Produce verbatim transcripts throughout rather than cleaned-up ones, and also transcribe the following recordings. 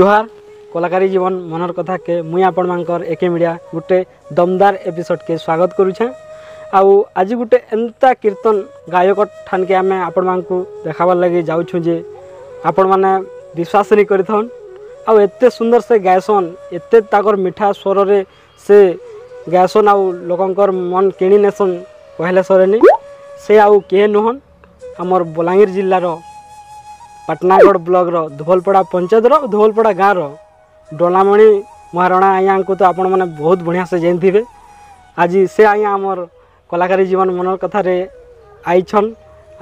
जोहार कलाकारी जीवन मनर कथा के मुई आपण मानकर एके मीडिया गुटे दमदार एपिसोड के स्वागत करुछे। आउ आज गुटे एंता कीर्तन गायक ठान के आम आपण मानकु देखाबार लगी जाऊछु जे आपण माने विश्वास नहीं करिथन। आउ एते सुंदर से गायसन, एते ताकर मीठा स्वर रे से गायसन आउ लोकंकर मन किणी नेसन कहले सरनी से आउ के नहन हमर बलांगीर जिल्ला रो पटनागढ़ ब्लॉक रो धोलपड़ा पंचायत रो धोलपड़ा गाँव रो डोलामणी महाराणा आया को तो आपण मैंने बहुत बढ़िया से जान थे। आज से आया आमर कलाकारी जीवन मनर कथा रे आईछन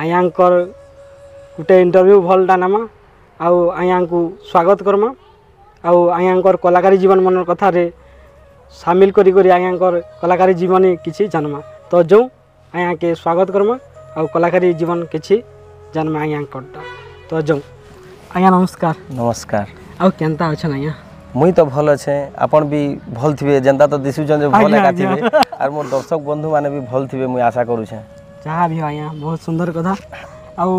आया गोटे इंटरव्यू भलटा नामा आउ आया को स्वागत करमा आउ आया कलाकारी जीवन मनर कथा रे सामिल करी करी आया कलाकारी जीवन किसी जानमा तो जो आया के स्वागत करमा आउ कलाकारी जीवन किसी जानमा आया कोटा तो जो आया नमस्कार। नमस्कार। आउ केनता अछन आया? मुई तो भल अछे, आपन भी भल थिबे, जनता तो दिसु जन जे भल का थिबे और मोर दर्शक बंधु माने भी भल थिबे मुई आशा करू छे। जहा भी आया बहुत सुंदर कथा। आउ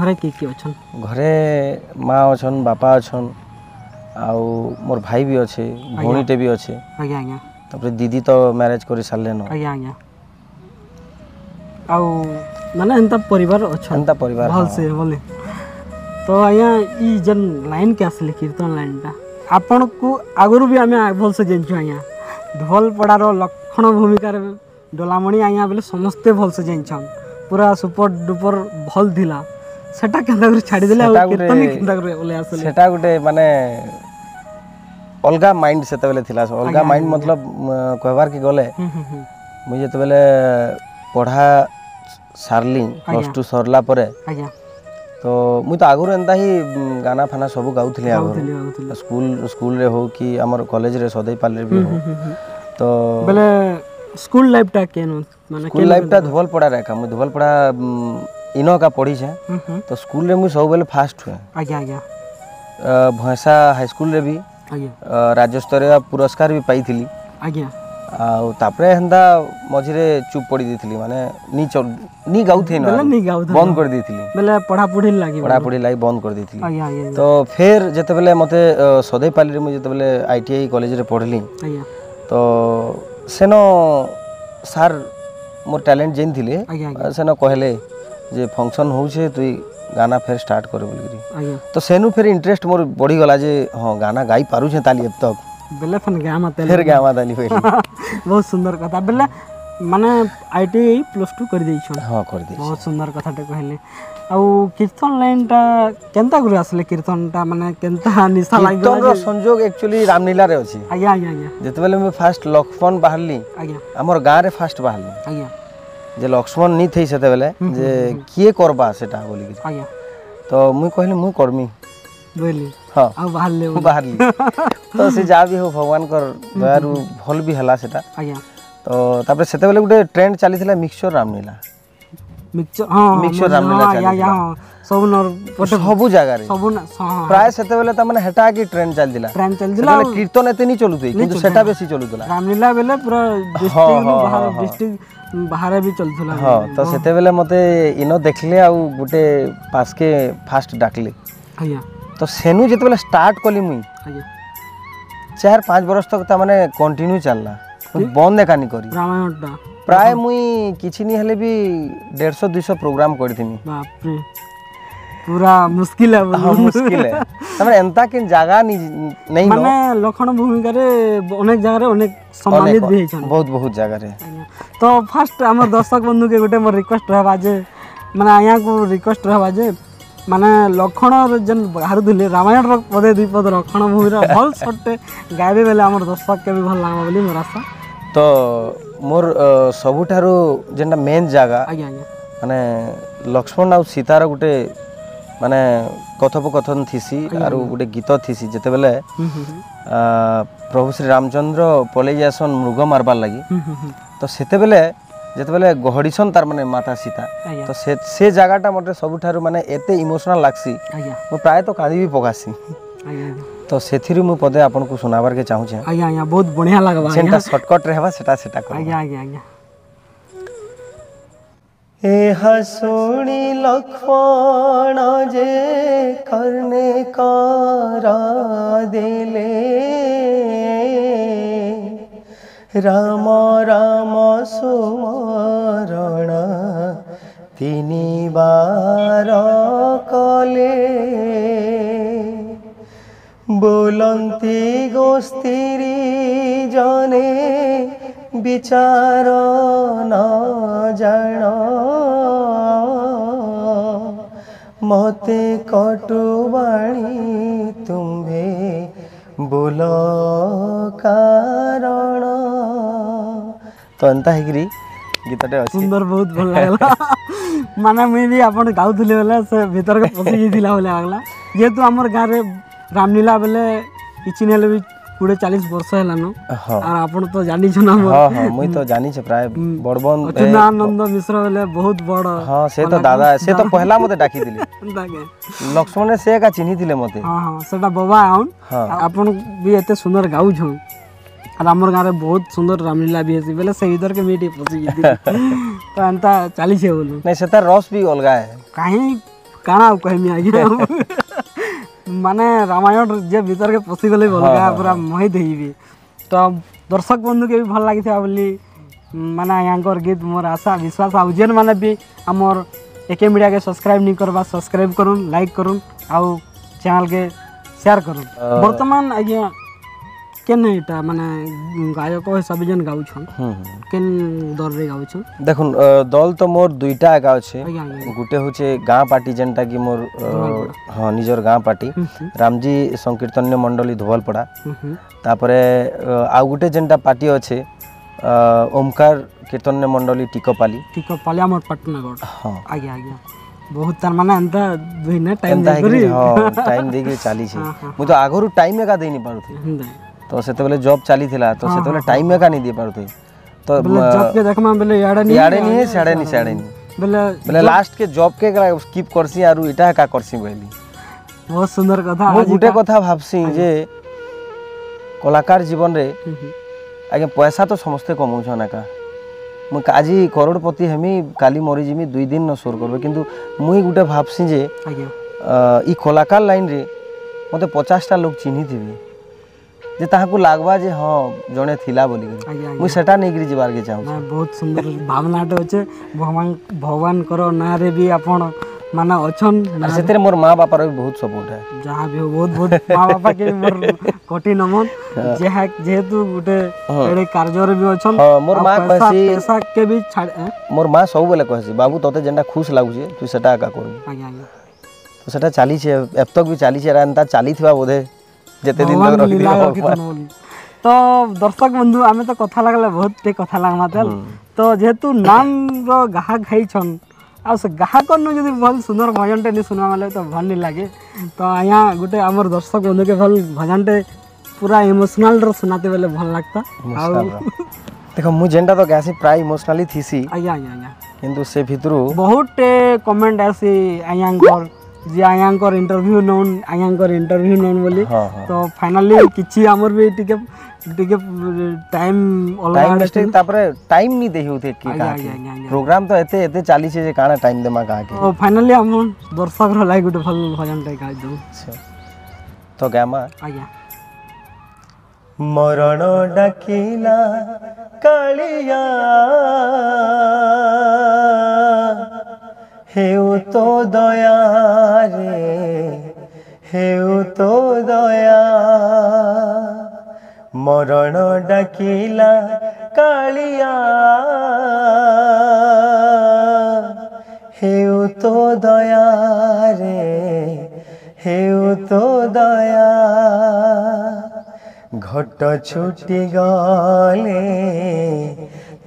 घरे की की अछन? घरे मां अछन, बापा अछन, आउ मोर भाई भी अछे, भोनीटे भी अछे। आज्ञा आज्ञा। तबरे दीदी तो मैरिज करि सालले न। आज्ञा आज्ञा। आउ माने एंता परिवार अछन? एंता परिवार भल से बोले तो आया ई जन लाइन के आसले कीर्तन लाइन टा आपण को आगुरु भी आमे भल से जानछु। आया धोलपड़ा रो लक्षण भूमिका रे डोलामणी आया बोले समस्ते भल से जानछन, पूरा सुपर डुपर भल दिला सेटा केंदा कर छाडी देले कीर्तन केंदा कर बोले आसले सेटा गुटे माने अलगा माइंड सेते बेले थिला। अलगा माइंड मतलब कहबार के गले मुई जेते बेले पढ़ा सारली प्लस टू सरला परे आया तो मुई तो आगुर एंता ही गाना फाना सब गाउथले आगुर स्कूल स्कूल रे हो कि हमर कॉलेज रे सदै पाले भी हो तो बोले स्कूल लाइफ टा केन माने स्कूल लाइफ टा धोलपड़ा रे का मुई धोलपड़ा इनो का पढ़ी छे तो स्कूल रे मुई सब बेले फास्ट हुए। आज्ञा आज्ञा। भैंसा हाई स्कूल रे भी राज्य स्तरीय पुरस्कार भी पाई थिली। आज्ञा। आ तापरे हंदा मझिरे चुप पड़ी दिथली माने नी नी गाउथे न बंद कर दिथली बेले पढ़ा पढ़ी लागी पढ़ा पढ़ी लागी बंद कर दिथली। तो फिर जते बेले मते सदैपाली रे म जते बेले आईटीआई कॉलेज रे पढ़ली तो सेनो सर मोर टैलेंट जेन थिले सेनो कहले जे फंक्शन हो छे तुई गाना फिर स्टार्ट कर बोलगिरी तो सेनु फिर इंटरेस्ट मोर बढ़ी गला जे हां गाना गाई पारु छे ताली अब तक बेले फन गामा तले फिर गामा तली होई बहुत सुंदर कथा। बेले माने आईटी प्लस टू कर देई छन? हां कर देई। बहुत सुंदर कथा त कहले। आ कीर्तन लाइन ता केनता गुरु आसले कीर्तन ता माने केनता निशा लाग कीर्तन रो संयोग एक्चुअली रामलीला रे अछि। आज्ञा आज्ञा आज्ञा। जते बेले में फर्स्ट लक्ष्मण बाहरली आज्ञा हमर गां रे फर्स्ट बाहरली आज्ञा जे लक्ष्मण नी थई सेते बेले जे किए करबा सेटा बोली के आज्ञा तो मु कहले मु करमी बोली हां आ बाहरले बाहरली तो से जा भी हो भगवान कर दयारु भल भी हला सेटा। आज्ञा। तो तापर सेते बेले गुटे ट्रेंड चालिसिला मिक्सचर रामलीला मिक्सचर हां मिक्सचर रामलीला चालिसिला हां सब नर पटे सबु जगह रे सब प्राय सेते बेले त माने हेटा की ट्रेंड चालिदिला ट्रेंड चालिदिला बेले कीर्तन एते नी चलुते किंतु सेटा बेसी चलुतला रामलीला बेले पूरा डिस्ट्रिक्ट बाहर डिस्ट्रिक्ट बाहर भी चलथला। हां तो सेते बेले मते इनो देखले आ गुटे पास के फास्ट डाकले। आज्ञा। तो सेनु जते बेले स्टार्ट कली मुई चार पाँच बरस तक त माने कंटिन्यू चलला बंद एकानी करी रामायणटा प्राय मुई किछि नी हले भी डेढ़ सौ दो सौ प्रोग्राम करथिनी। बाप रे पूरा मुश्किल है। हां मुश्किल है तमरे एंता किन जगह नी नहीं माने लखन भूमिका रे अनेक जगह रे अनेक सम्मानित भी हेछन बहुत बहुत जगह रे। तो फर्स्ट हमर दर्शक बंधु के गोटे मोर रिक्वेस्ट रहबा जे माने आया को रिक्वेस्ट रहबा जे माने लक्षण जन बाहर दिले रामायण पदे दुई पद लक्षण भूमि भल सटे गायबे बेले हमर दर्शक के भी भल लागबो बोली मोर आशा। तो मोर सबुठारो जेंटा मेन जागा माने लक्ष्मण आ सीतार गुटे माने कथोपकथन थीसी आरो गुटे गीत थीसी जते बेले प्रभु श्री रामचंद्र पलैयासन मृग मारबार लागि तो सेते बेले जते बेले गहडीसन तार माने माता सीता तो से से जगाटा मते सबुठारु माने एते इमोशनल लागसी मो प्राय तो कादी भी पगासी। तो सेथिरु मो पदे आपन को सुनावर के चाहू छे। आया आया बहुत बढ़िया लागबा सेटा शॉर्टकट रहबा सेटा सेटा कर। आया आया आया ए हसोड़ी लखवाणा जे करने का रादेले रामा रामा सुमरण तीनी बार काले बोलंती गोस्तीरी जाने विचार ना जाना मते कटुवाणी तुम्हें बोलो कारण तो अंता है गिरी गीतटे अछि सुंदर बहुत भल लागला माने मुई भी आपण गाउथले होला से भीतर के पसी गेदिला होला लागला जेतु हमर गां रे रामलीला बेले किचनेल भी पूरे चालीस वर्ष है लानो और आपण तो जानि छ ना हां हां मुई तो जानि छ प्राय बड़बन अचुदानंद मिश्र वाले बहुत बड़ हां से तो दादा से तो पहला मते डाकी दिले लक्ष्मण से का चिन्हि दिले मते हां हां सेटा बाबा आउन आपण भी एते सुंदर गाउ छौ और हमर गारे बहुत सुंदर रामलीला भी है बेले से इधर के मीठी पसी दिली तो अंता चालीस है बोलू नहीं सेटा रस भी अलगा है काहे काना कहि में आ गया माने रामायण जे भीतर के पसी गले अलगा पूरा मोहि देबी तो दर्शक बंधु के भी भल लागि था बोली माने यांकर गीत मोर आशा विश्वास आ जेन माने भी हमर एके मीडिया के सब्सक्राइब नहीं करबा सब्सक्राइब करून लाइक करून आउ चैनल के शेयर करून वर्तमान आज्ञा केने एटा माने गायक हो सब जन गाउ छन केन दल रे गाउ छन देखन दल तो मोर दुईटा गाउ छे गुटे होचे गां पार्टी जनटा की मोर हां निजर गां पार्टी रामजी संकीर्तन्य मंडली धवलपड़ा तापरे आ गुटे जनटा पार्टी होचे ओमकार कीर्तन्य मंडली टिकपाली टिकपाली हमर पटनागढ़ हां आगे आगे बहुत तार माने अंता दुईना टाइम देगरी हां टाइम देगरी चाली छे मु तो आगरु टाइम एका देनी पड़थि तो सेते बेले जॉब चाली थिला तो सेते बेले टाइम एका नहीं दे पारथे तो जॉब के देखमा बेले याडे नहीं याडे नहीं साडे नहीं साडे नहीं बेले बेले लास्ट के जॉब के स्किप करसी आरो इटा का करसी बोली बहुत सुंदर कथा मु गुटे कथा भाबसी जे कलाकार जीवन रे आगे पैसा तो समस्त कमउ छ ना का मु काजी करोड़पति हेमी काली मरि जिमी दुई दिन न सुर करबे किंतु मुई गुटे भाबसी जे ई कलाकार लाइन रे मते पचास टा लोग चिन्हि दिबे जे ताहाकू लागबा जे हां जने थिला बोली मु सेटा नै गिरि जिबार के चाहू ना बहुत सुंदर भावना ट होचे भगवान भगवान करो ना रे भी आपण माने अछन सेतेरे मोर मां बापा रे बहुत सपोर्ट है जहां भी बहुत बहुत मां बापा के मोर कोटी नमन जेहा जेतु गुटे एडे कार्य रे भी अछन मोर मां कहसी पैसा के भी मोर मां सब बेले कहसी बाबू तोते जेंडा खुश लागु छे तू सेटा का करू आगे आगे तो सेटा चाली छे अब तक भी चाली छे रानता चाली थिबा बोधे जते दिन तक रखि दियो तो दर्शक बंधु आमे तो कथा लागले बहुत ते कथा लाग मातल तो जेतु नाम रो गाहा खाइ छन आ से गाहा करनु जदी भल सुंदर भजन टे सुना माले तो भल नि लागे तो आया गुटे हमर दर्शक बंधु के भल भजन टे पूरा इमोशनल रो सुनाते बेले भल लागता देखो मु जेंडा तो गासी प्राय इमोशनली थीसी आया आया किंतु से भितरु बहुत कमेंट आसी आया घर जे आयांकर इंटरव्यू नोन आयांकर इंटरव्यू नोन बोली तो फाइनली किछि हमर भी टिके टिके टाइम ऑलरेडी टाइम तापरे टाइम नहीं दे होते की प्रोग्राम तो एते एते चाली से जे काना टाइम देमा का के ओ फाइनली हम दर्शक रो लाइक गुटे फल भजन टाइ का दो तो गामा आया मरण डकिला कालिया हेउ तो दया रे हेउ तो दया मरण डाकिला कालिया हेउ तो दया रे हेउ तो दया घट छुटी गले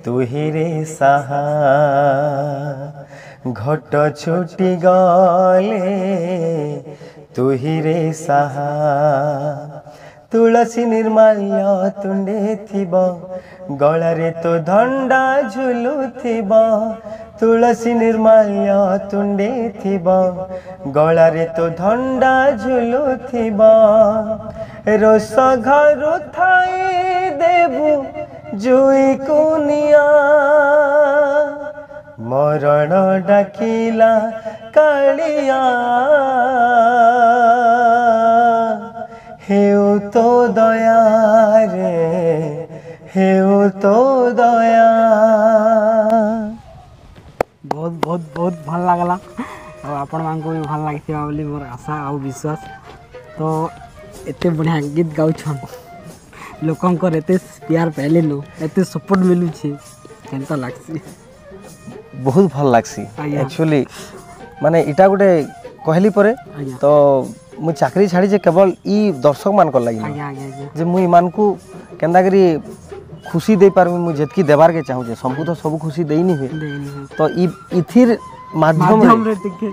तुहिरे सहा घट छुटी गले तुहिरे सहा तुलसी निर्माल्य तुंडे थिब गलारे तो धंडा झुलु थिब तुलसी निर्माल्य तुंडे थिब गलारे तो धंडा झुलु थिब रोष घरु थाई देबु जुई कुनिया मरण रखीला कलिया हेउ तो दया रे हेउ तो दया। बहुत बहुत बहुत भल लगला और आपण मानको भी भल लागिथिबा बोली मोर आशा आ विश्वास। तो एते बढ़िया गीत गाउ छन लोकन को एते प्यार पहले लो एते सपोर्ट मिलु छी केनता लागसी बहुत भल लागसी। एक्चुअली माने इटा गुटे कहली परे तो मु चाकरी छाड़ी जे केवल ई दर्शक मान को लागि जे मु ईमान को केंदा करी खुशी दे पारबे मु जतकी देबार के चाहू जे सबको तो सब खुशी देइनी हे तो ई इथिर माध्यम रे देखे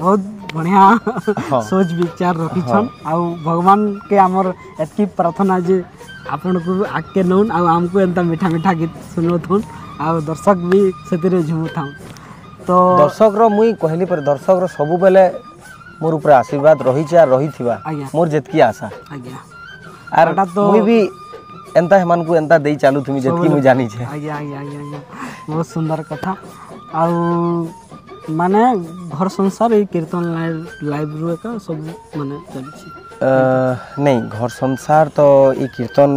बहुत बढ़िया सोच विचार रखि छन आ भगवान के हमर एतकी प्रार्थना जे आपन को आके के नउन आ हमको एंता मीठा मीठा गीत सुनो थोन आ दर्शक भी सेतिर झुमु थाउ। तो दर्शक रो मुई कहली पर दर्शक रो सब बेले मोर ऊपर आशीर्वाद रही जा रही थिबा मोर जतकी आशा आज्ञा आर तो मुई भी एंता हेमान को एंता देई चालू थुमी जतकी मु जानी छे आज्ञा आज्ञा आज्ञा। बहुत सुंदर कथा आ माने घर संसार ए कीर्तन लाइव लाइव रो का सब माने चली छी नहीं घर संसार तो ए कीर्तन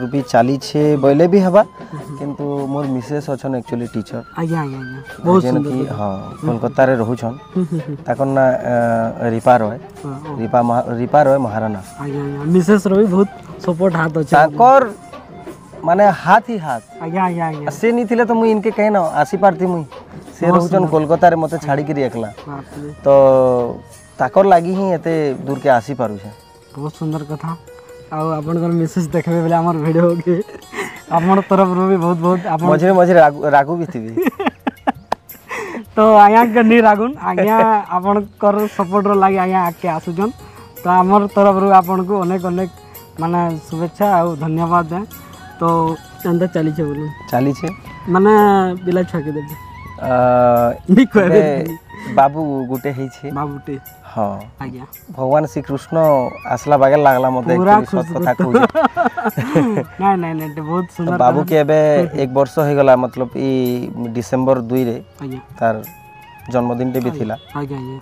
रूपी चाली छे बोले भी हवा किंतु मोर मिसेस अछन एक्चुअली टीचर आज्ञा आज्ञा बहुत सुंदर। हां कोलकाता रे रहू छन ताकन ना रिपा रोय रिपा रिपा रोय महाराणा आज्ञा आज्ञा मिसेस रो भी बहुत सपोर्ट हाथ अछन ताकर माने हाथ ही हाथ आज्ञा आज्ञा आज्ञा से नी थिले तो मु इनके कहे ना आसी पारती मु से रहू छन कोलकाता रे मते छाड़ी के एकला तो ताकर लागी ही एते दूर के आसी पारु छे। बहुत सुंदर कथा आ अपन कर मिसेस देखबे बेले हमर वीडियो के आपन तरफ रो भी बहुत बहुत आपन मझे मझे रागु भी थिबी तो आया के नी रागुन आज्ञा आपन कर सपोर्ट रो लागि आया के आसु जन तो हमर तरफ रो आपन को अनेक अनेक माने शुभेच्छा और धन्यवाद है। तो अंदर चली छे बोलू चली छे माने बिला छके दे अ नी कोबे बाबू गुटे हे छे बाबूटे हां आज्ञा भगवान श्री कृष्ण आसला बागे लागला मते सब कथा कहू ना ना ना बहुत सुंदर बाबू के बे एक वर्ष हो गेला मतलब ई दिसंबर दो रे तार जन्मदिन ते भी थिला आज्ञा आज्ञा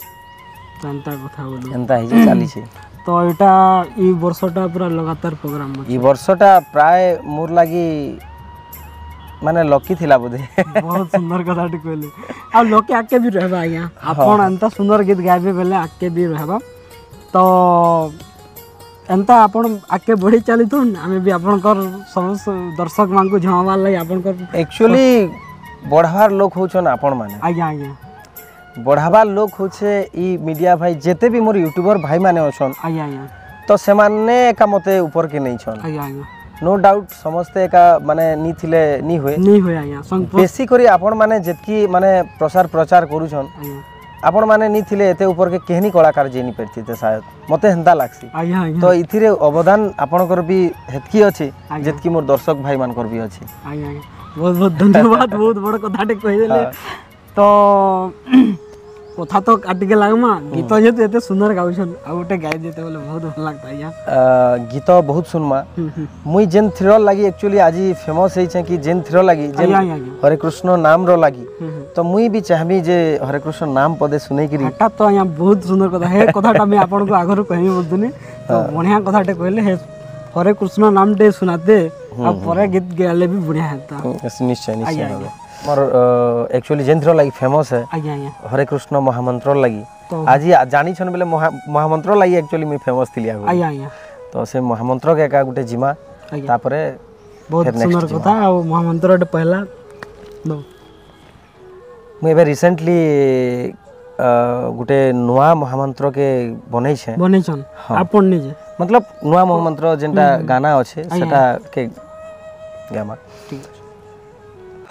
जनता कथा बोलू जनता हे चाली छे। तो एटा ई वर्षटा पूरा लगातार प्रोग्राम ई वर्षटा प्राय मोर लागि माने लकी थिला बोधे बहुत सुंदर कथा टी कहले आ लकी आके भी रहबा आया आपण अंता सुंदर गीत गाबे बेले आके भी रहबा तो अंता आपण आके बढी चली तो हमें भी आपण कर समस्त दर्शक मान को झमावा लई आपण कर एक्चुअली बढावार लोग होछन आपण माने आया आया बढावार लोग होछे ई मीडिया भाई जेते भी मोर यूट्यूबर भाई माने होछन आया आया तो से माने का मते ऊपर के नहीं छन आया आया नो डाउट समस्ते का माने नी थिले नी होए नी होए आया बेसी करी आपण माने जतकी माने प्रसार प्रचार करू छन आपण माने नी थिले एते ऊपर के केहनी कलाकार जेनी परथि ते शायद मते हंदा लागसी तो इथिरे अवदान आपण कर भी हेतकी अछि जतकी मोर दर्शक भाई मान कर भी अछि आया आया। बहुत बहुत धन्यवाद बहुत बड़ कथा टे कहि देले तो कथा तो काट के लागमा गीत जेते एते सुंदर गाउछन आ उठे गाय जेते बोले बहुत भल लागता या गीत बहुत सुनमा मुई जेन थ्रिल लागि एक्चुअली आजी फेमस हे छै कि जेन थ्रिल लागि जे हरे कृष्ण नाम रो लागि तो मुई भी चाहबी जे हरे कृष्ण नाम पदे सुनै के हटा तो या बहुत सुंदर कथा हे कथाटा मैं आपन को आगरो कहि बोलदनी तो बढ़िया कथाटे कहले हे हरे कृष्ण नाम दे सुनाते आ परे गीत गेले भी बढ़िया हेता निश्चय निश्चय मोर एक्चुअली जेंद्र लागि फेमस है आज्ञा आज्ञा हरे कृष्ण महामंत्र लागि आज जानि छन बेले महामंत्र लागि एक्चुअली मैं फेमस थिलिया आज्ञा आज्ञा तो से महामंत्र के का गुटे जिमा ता परे बहुत सुंदर कथा आ महामंत्र डे पहला नो मैं बे रिसेंटली गुटे नवा महामंत्र के बनै छै बनै छन आपन ने जे मतलब नवा महामंत्र जेंटा गाना अछि सेटा के गामा ठीक है।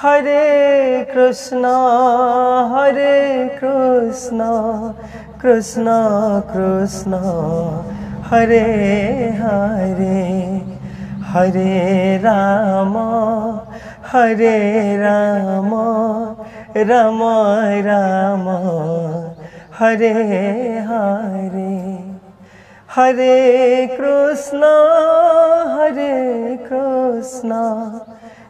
हरे कृष्णा हरे कृष्णा कृष्णा कृष्णा हरे हरे हरे राम हरे राम राम राम हरे हरे हरे कृष्ण हरे कृष्ण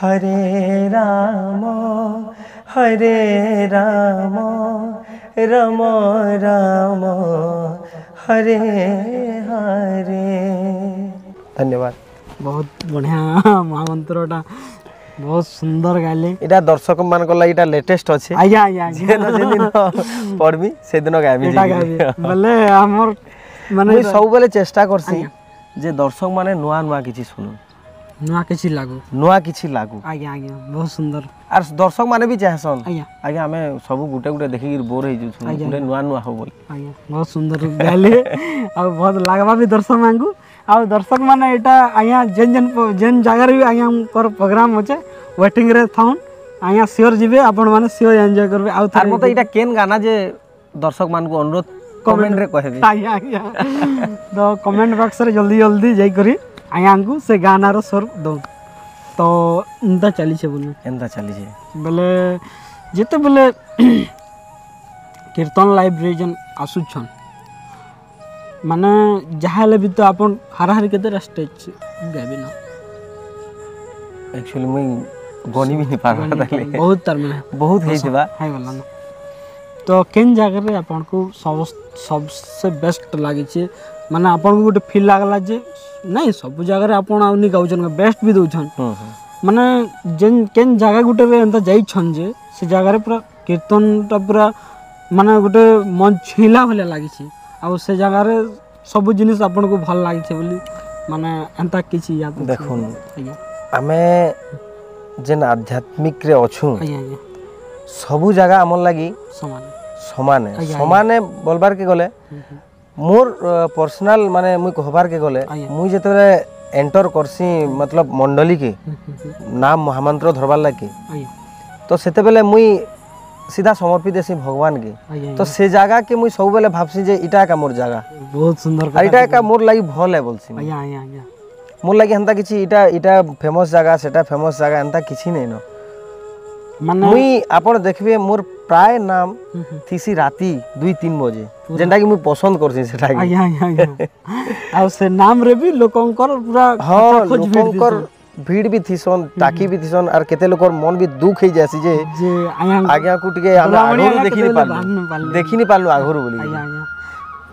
हरे राम हरे राम राम राम हरे हरे। धन्यवाद। बहुत बढ़िया महामंत्रटा बहुत सुंदर गाले। इटा दर्शक मान को लाइटा लेटेस्ट अछि। आया आया दिन पढ़बी से दिन गाबी बोले हमर माने सब बेले चेष्टा करसी जे दर्शक माने नोआ नोआ किछि सुनु नोआ किछि लागो नोआ किछि लागो। आया आया बहुत सुंदर। आर दर्शक माने भी चाहसन आया आगे हमें सब गुटे गुटे देखि बोर हे जु सुनु गुटे नोआ नोआ हो बोले। आया बहुत सुंदर गाले आ बहुत लागबा भी दर्शक मांगू आ दर्शक माने एटा आया जेन जेन जेन जगह रे आया कर प्रोग्राम होचे वेटिंग रे थाउन आया श्योर जीवे आपण माने श्योर एन्जॉय करबे। आ थार मते एटा केन गाना जे दर्शक मान को अनुरोध कमेंट रे कहबे। आया आया तो कमेंट बॉक्स रे जल्दी जल्दी जाई करी आया को से गाना रो स्वर दो तो एंदा चली छे बोलू एंदा चली छे बोले जेते बोले कीर्तन लाइव रे जन आसु छन माने जहाले भी तो आपन हरा हर केते स्टेज गाबे ना एक्चुअली मैं गोनी भी नहीं पारा ताले बहुत तरमे बहुत हे दिबा हाय वाला ना तो केन जगह रे आपन को सब सबसे बेस्ट लागे छे माने आपन को गुटे फील लागला जे नहीं सब जगह रे आपन आउनी गाउछन बेस्ट भी दोछन माने जेन केन जगह गुटे रे अंत जाई छन जे से जगह रे पूरा कीर्तन ता पूरा माने गुटे मन छिला भले लागे छे आ से जगह रे सब जिनिस आपन को भल लागी छे बोली माने एंता किछि याद देखुन आमे जेन आध्यात्मिक रे अछु सब जगह हमर लागी समान समान है समान है बोलबार के गले मोर पर्सनल माने मुई कहबार के गले मुई जेतरे एंटर करसी मतलब मंडली के नाम महामंत्र धरबार लागी तो सेते बेले मुई सीधा समर्पित है भगवान के तो से जगह के मुई सब बेले भाबसी जे इटा का मोर जगह बहुत सुंदर इटा का मोर लागी भल है बोलसी मोर लागी हंता किछि इटा इटा फेमस जगह सेटा फेमस जगह हंता किछि नै न माने मुई आपण देखबे मोर प्राय नाम थीसी राती दो तीन बजे जेंटा कि मुई पसंद करसी सेटा के आ से नाम रे भी लोकंकर पूरा हां लोकंकर भीड़ भी थीसन ताकी भी थीसन और केते लोकर मन भी दुख हे जासी जे जे आगे को टिके हम आगोर देखि नि पालु देखि नि पालु आगोर बोली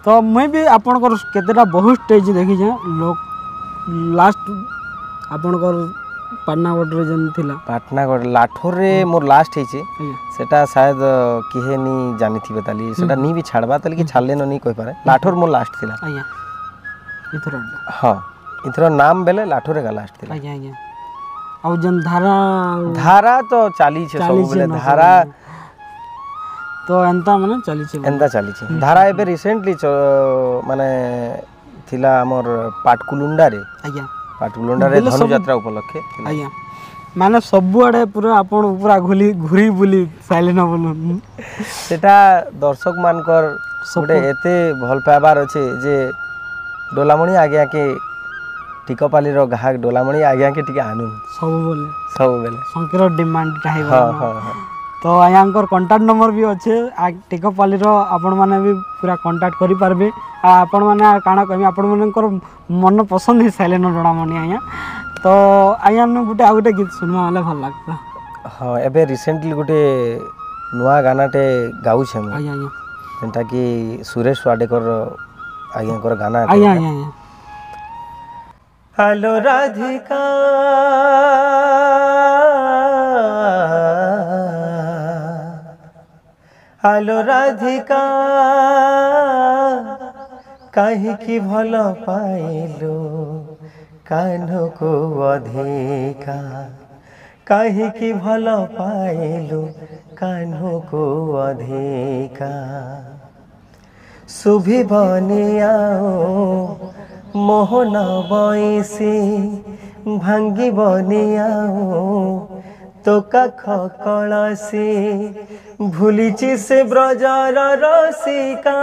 तो मैं भी आपण कर केतेटा बहुत स्टेज देखि जे लोक लास्ट आपण कर पटनागढ़ रे जन थिला पटनागढ़ लाठोर रे मोर लास्ट हे छे सेटा शायद किहे नि जानि थी बताली सेटा नि भी छाड़बा तले कि छाले न नि कोइ पारे लाठोर मोर लास्ट थिला आया इथरो हां इथरो नाम बेले लाठोरे का लास्ट थिला आया आया औ जन धारा धारा तो चाली छे सब बेले धारा तो एंता माने चाली छे एंता चाली छे धारा एबे रिसेंटली माने थिला हमर पाटकुलुंडा रे आया पाटकुलुंडा रे धनु यात्रा उपलक्षे आया माने सब आड़े पूरा अपन पूरा घुली घुरी बुली साइले न बोलू सेटा दर्शक मानकर सबडे एते भल पाबार अछि जे डोलामणी आगे के टिकपाली रो गाहक डोलामणी आगे के टिके आनु सब बोले सब बोले संकेर डिमांड राही हां हां तो आयांकर कांटेक्ट नंबर भी अछि टिकपाली रो आपण माने भी पूरा कांटेक्ट करि पारबे आ आपण माने काना कहबी आपण मानकर मन पसंद हे साइलेन डोलामणी आया तो आया न गुटे आ गुटे गीत सुनवा वाला भल लागता हां एबे रिसेंटली गुटे नवा गानाटे गाउ छै हम आया आया जेंटा कि सुरेश वाडेकर आयांकर गाना आया आया हेलो राधिका हेलो राधिका कहीं की भल पाइलो कान्हो को अधिकार कहीं की भला पाइलु कान्हो को अधिकार शुभि बनियाओ मोहना बैसी भांगी बनियाओ तो काख कलसी भूलिची से ब्रजर रसिका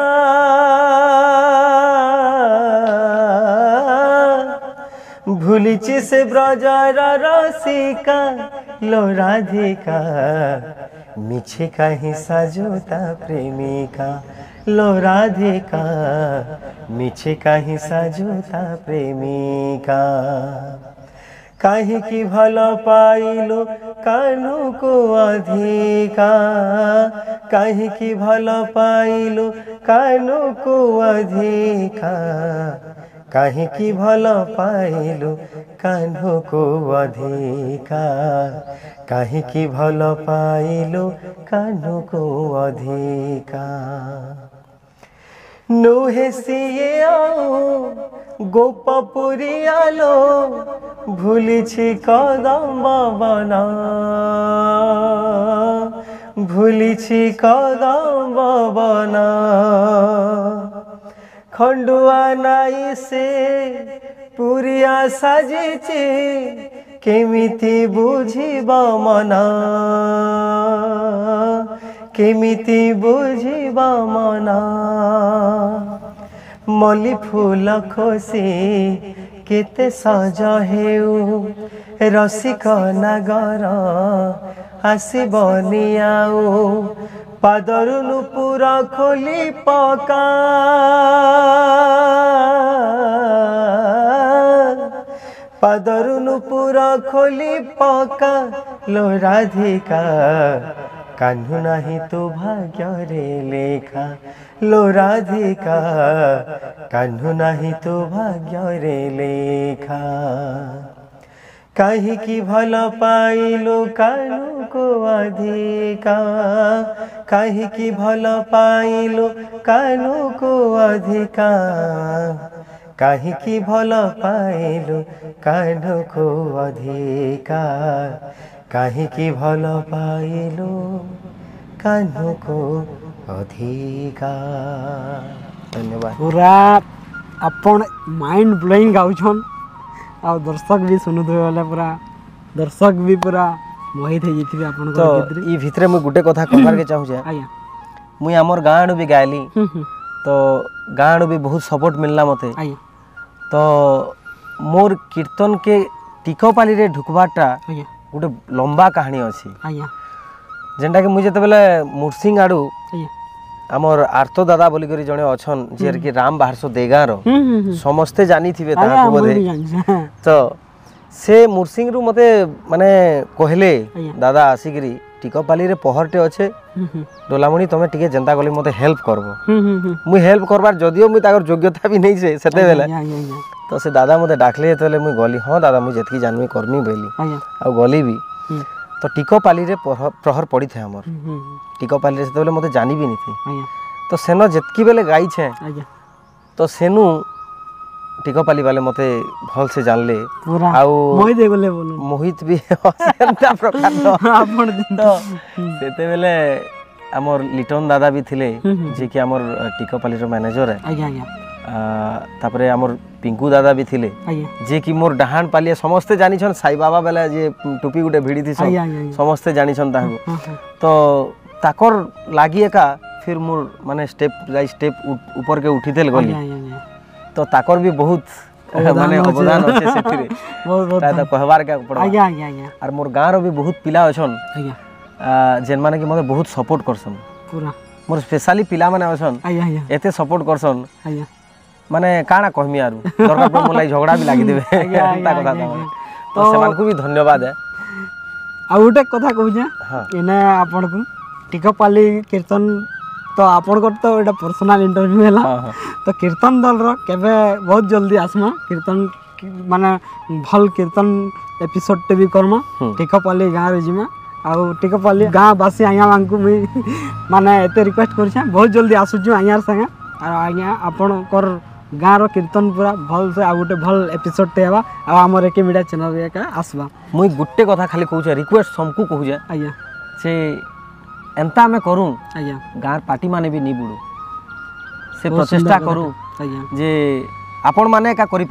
भूलिची से ब्रजर रसिका लो राधिका मिछे कहीं सजोता प्रेमिका लो राधिका मिछे कहीं सजोता प्रेमिका कहीं की भला पाइलो कान्हो को अधिकार कहीं की भला पाइलो कान्हो को अधिकार कहीं की भला पाइलो कान्हो को अधिकार कहीं की भला पाइलो कान्हो को अधिकार नुहे सिए आओ गोपपुरी आलो भूलिछि कदम्ब बना भूलिछि कदम्ब बना खंडुआ नाई से पुरिया सजिचे केमिति बुझीब मना केमिति बुझीब मना मल्ली फूल खोसी केते सज हेउ रसिक नगर आसिबनियाओ पादरु नुपुर खोली पका पादरु नुपुर खोली पका लो राधिका कान्हु नहीं तो भाग्य रे लेखा लो राधिका कान्हु नहीं तो भाग्य रे लेखा कहीं की भला पाइलो कान्हो को अधिकार कहीं की भला पाइलो कान्हो को अधिकार कहीं की भला पाइलो कान्हो को अधिकार कहीं की भला पाइलो कान्हो को अधिकार। धन्यवाद। पूरा अपन माइंड ब्लोइंग गाउछन और दर्शक भी सुनु वाला पूरा दर्शक भी पूरा मोहित होते आपन तो ये भितरे मुझे गोटे कथा कहबार के चाहू आया मुई आमर गाँव आड़ भी गायली तो गाँव आड़ भी बहुत सपोर्ट मिलला मते तो मोर कीर्तन के टिकपाली रे ढुकबाटा गोटे लंबा कहानी अच्छी जेनटा कि मुझे बेले मुर्सिंग आड़ आमर आर्तो दादा बोली करी जने अछन जेर की राम बाहरसो देगा रो समस्ते जानी थिबे ताहा बोले तो से मुर्सिंग रु मते माने कहले दादा आसिकरी टिकपाली रे पहरटे अच्छे डोलामणी तमे टिके जनता गली मते हेल्प करबो मु हेल्प करबार जदियो मु ताकर योग्यता भी नहीं छे सेते बेला तो से दादा मते डाकले तले मु गली हां दादा मु जेतकी जानमी करमी बेली आ गली भी तो टिकपाली रे प्रहर पड़ी थे हमर टिकपाली रे सेते मते जानी भी नहीं थी तो सेनो जेतकी बेले गाई छे तो सेनु टिकपाली वाले मते भल से जान ले मोहित बोले मोहित भी सेते बेले हमर लिटन दादा भी थिले जे कि हमर टिकपाली रो मैनेजर है तापरे आमर पिंकू दादा भी थिले जे कि मोर डहान पालिया समस्ते जानी छन साई बाबा बेला जे टोपी गुटे भिड़ी थी समस्ते जानी छन ताको तो ताकर लागी एका फिर मोर माने स्टेप बाय स्टेप ऊपर के उठी देल गली तो ताकर भी बहुत माने अवदान होचे सेथिरे बहुत बहुत दादा कहवार का पड़ आया आया और मोर गारो भी बहुत पिला छन जेन माने कि मते बहुत सपोर्ट करसन पूरा मोर स्पेशली पिला माने छन एते सपोर्ट करसन माने काना कहमी आरो दरकार पर मलाई झगड़ा भी लागि देबे एता कथा तो समान को भी धन्यवाद है आ उटे कथा कहू जे एने आपण को टिकपाली कीर्तन तो आपण को तो एटा पर्सनल इंटरव्यू हैला तो कीर्तन दल रो केबे बहुत जल्दी आसमा कीर्तन माने भल कीर्तन एपिसोड ते भी करम टिकपाली गां रे जिमा आ टिकपाली गां बासी आया वांकू माने एते रिक्वेस्ट करछा बहुत जल्दी आसु जे आयार संगे आ आया आपण कर गाँव कीर्तन पूरा भल से आउ गोटे भल एपिसोडे हाँ आमर एके मीडिया चैनल एक आसवा मुई गोटे कथा खाली कहूँ रिक्वेस्ट सबको कहूँ आज्ञा से एंता आम करूँ आज्ञा गाँव पार्टी मैंने भी नहीं बुड़ू से प्रचेषा करूँ जे आपण मैंने एका करें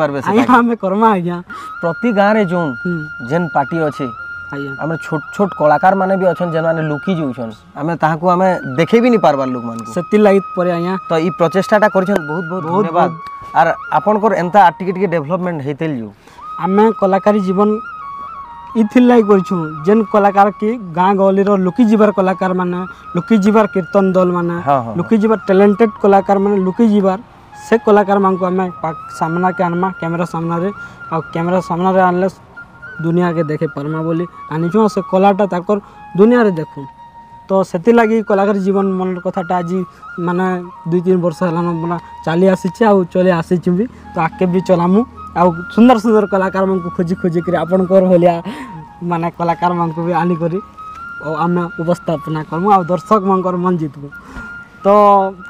आम करमा आज्ञा प्रति गाँव में जो जेन पार्टी अच्छे आम छोट छोट कलाकार माने भी अच्छे जेन मैंने लुकी जाऊन आम ताकू आम देखे भी नहीं पार्बार लोक मान से लगे तो ये प्रचेषाटा कर बहुत बहुत धन्यवाद आर आपणकर एंता टिके डेभलपमेंट होते जो आम कलाकारी जीवन इथिरलाग करूँ जेन कलाकार की गाँ गहली लुकी जीवार कलाकार माने लुकी जीवार कीर्तन दल माने लुकी जीवार टैलेंटेड कलाकार माने लुकी जीवार से कलाकार मान को आम सामना के आनमा कैमेरा सामने आ कैमेरा सामने आनले दुनिया के देखे परमा बोली आनीचु से कलाटा ताकर दुनिया रे देखूँ तो से लगी कलाकार जीवन मन कथाटा आज माने दुई तीन वर्ष है चली आसी चली आसी भी तो आगे भी चलामु आ सुंदर सुंदर कलाकार मान को खोजी खोजी कर आपण कर भलिया माने कलाकार मान को भी आनी करी और आम उपस्थापना करमु आ दर्शक मान कर मन जीतबो तो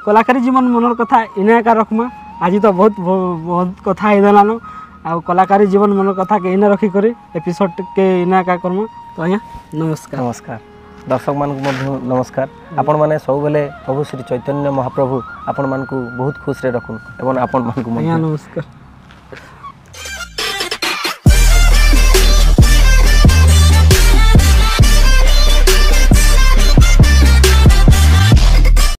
कलाकारी जीवन मनर कथा इना एका रखमा आज तो बहुत बहुत कथा होगलान आ कलाकारी जीवन मन कथा के इना रखी कर एपिसोड के इना एका करमु तो अया नमस्कार नमस्कार दर्शक मान को नमस्कार आपण माने सब बेले प्रभु श्री चैतन्य महाप्रभु आपण मान को बहुत खुश रे रखु एवं आपण मान को नमस्कार।